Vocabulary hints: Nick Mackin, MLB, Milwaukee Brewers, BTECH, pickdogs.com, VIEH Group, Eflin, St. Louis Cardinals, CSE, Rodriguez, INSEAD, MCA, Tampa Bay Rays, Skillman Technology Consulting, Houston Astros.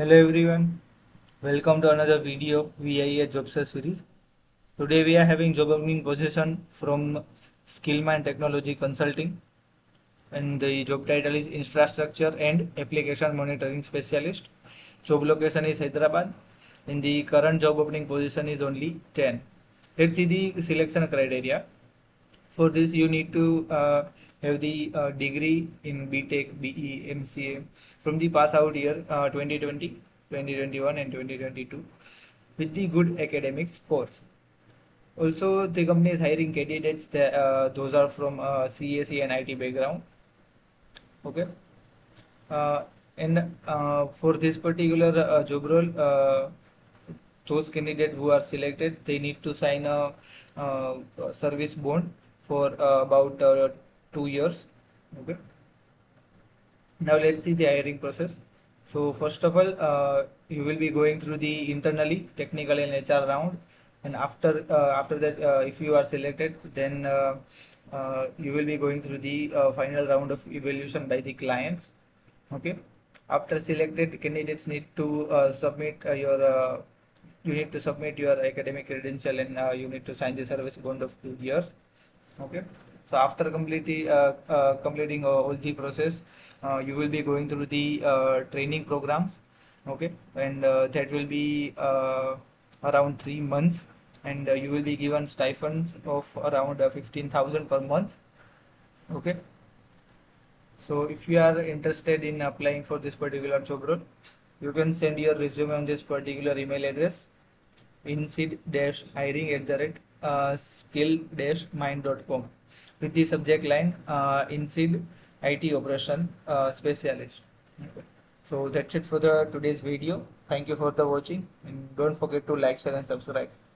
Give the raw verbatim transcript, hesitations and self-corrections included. Hello everyone, welcome to another video of V I E H job search series. Today we are having job opening position from Skillman Technology Consulting and the job title is Infrastructure and Application Monitoring Specialist. Job location is Hyderabad and the current job opening position is only ten. Let's see the selection criteria. For this you need to uh, have the uh, degree in B tech, B E, M C A from the pass out year uh, twenty twenty, twenty twenty-one and twenty twenty-two with the good academic scores. Also the company is hiring candidates that uh, those are from uh, C S E and I T background. Okay, uh, and uh, for this particular uh, job role, uh, those candidates who are selected, they need to sign a uh, service bond for uh, about uh, two years. Okay. Now let's see the hiring process. So first of all, uh, you will be going through the internally technical and H R round, and after uh, after that, uh, if you are selected, then uh, uh, you will be going through the uh, final round of evaluation by the clients. Okay. After selected, candidates need to uh, submit uh, your uh, you need to submit your academic credential, and uh, you need to sign the service bond of two years. Okay, so after completing uh, uh, completing uh, all the process, uh, you will be going through the uh, training programs. Okay, and uh, that will be uh, around three months, and uh, you will be given stipends of around uh, fifteen thousand per month. Okay, so if you are interested in applying for this particular job role, you can send your resume on this particular email address: insead dash hiring at the rate Uh, skill dash mind dot com with the subject line uh, INSEAD I T operation uh, specialist. Okay. So that's it for the today's video. Thank you for the watching, and don't forget to like, share and subscribe.